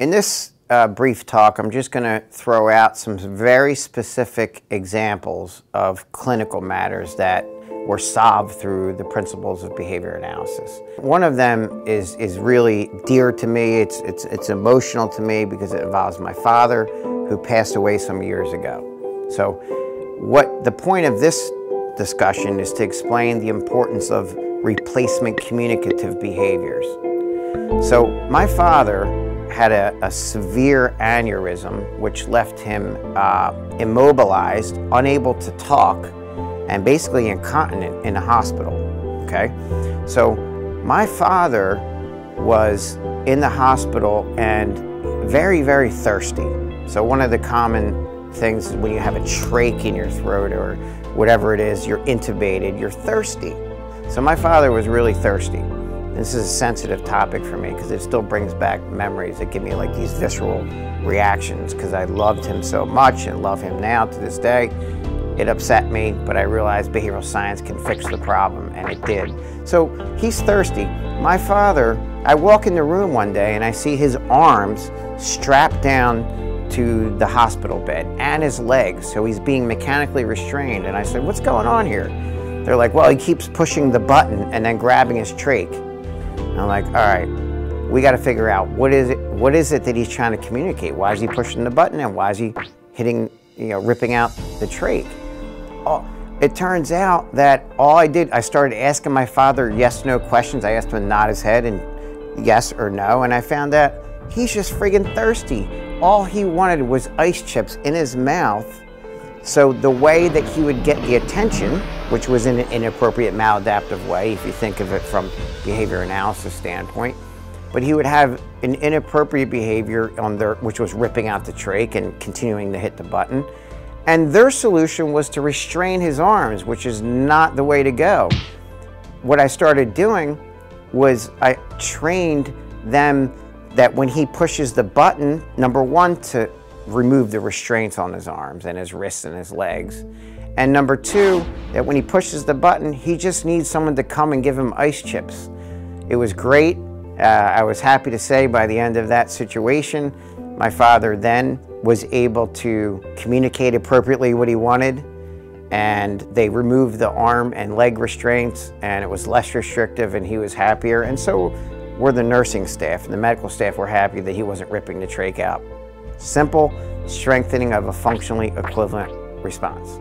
In this brief talk, I'm just going to throw out some very specific examples of clinical matters that were solved through the principles of behavior analysis. One of them is really dear to me. It's emotional to me because it involves my father, who passed away some years ago. So what the point of this discussion is to explain the importance of replacement communicative behaviors. So my father had a severe aneurysm which left him immobilized, unable to talk, and basically incontinent in a hospital, okay? So my father was in the hospital and very, very thirsty. So one of the common things is when you have a trach in your throat or whatever it is, you're intubated, you're thirsty. So my father was really thirsty. This is a sensitive topic for me because it still brings back memories that give me like these visceral reactions because I loved him so much and love him now to this day. It upset me, but I realized behavioral science can fix the problem, and it did. So he's thirsty. My father, I walk in the room one day and I see his arms strapped down to the hospital bed and his legs, so he's being mechanically restrained. And I said, "What's going on here?" They're like, "Well, he keeps pushing the button and then grabbing his trach." And I'm like, all right, we got to figure out what is it that he's trying to communicate? Why is he pushing the button and why is he hitting, ripping out the trach? Oh, it turns out that all I did, I started asking my father yes, no questions. I asked him to nod his head and yes or no. And I found out he's just friggin' thirsty. All he wanted was ice chips in his mouth. So the way that he would get the attention, which was in an inappropriate maladaptive way, if you think of it from behavior analysis standpoint, but he would have an inappropriate behavior on their, which was ripping out the trach and continuing to hit the button. And their solution was to restrain his arms, which is not the way to go. What I started doing was I trained them that when he pushes the button, number one, to remove the restraints on his arms and his wrists and his legs. And number two, that when he pushes the button, he just needs someone to come and give him ice chips. It was great. I was happy to say by the end of that situation, my father then was able to communicate appropriately what he wanted, and they removed the arm and leg restraints, and it was less restrictive and he was happier. And so were the nursing staff and the medical staff were happy that he wasn't ripping the trach out. Simple strengthening of a functionally equivalent response.